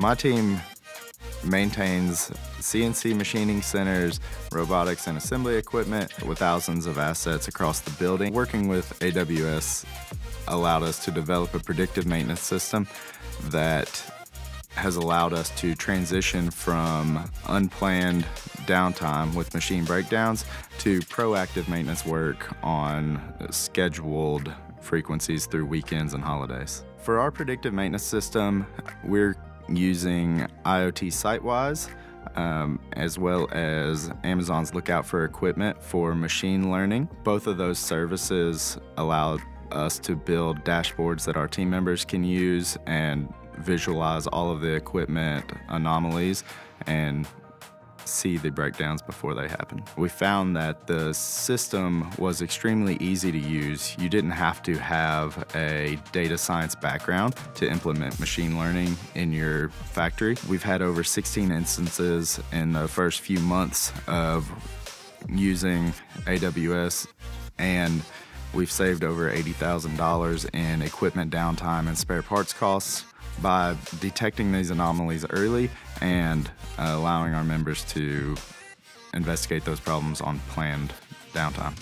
My team maintains CNC machining centers, robotics and assembly equipment with thousands of assets across the building. Working with AWS allowed us to develop a predictive maintenance system that has allowed us to transition from unplanned downtime with machine breakdowns to proactive maintenance work on scheduled frequencies through weekends and holidays. For our predictive maintenance system, we're using IoT SiteWise, as well as Amazon's Lookout for Equipment for machine learning. Both of those services allow us to build dashboards that our team members can use and visualize all of the equipment anomalies and see the breakdowns before they happen. We found that the system was extremely easy to use. You didn't have to have a data science background to implement machine learning in your factory. We've had over 16 instances in the first few months of using AWS, and we've saved over $80,000 in equipment downtime and spare parts costs by detecting these anomalies early and allowing our members to investigate those problems on planned downtime.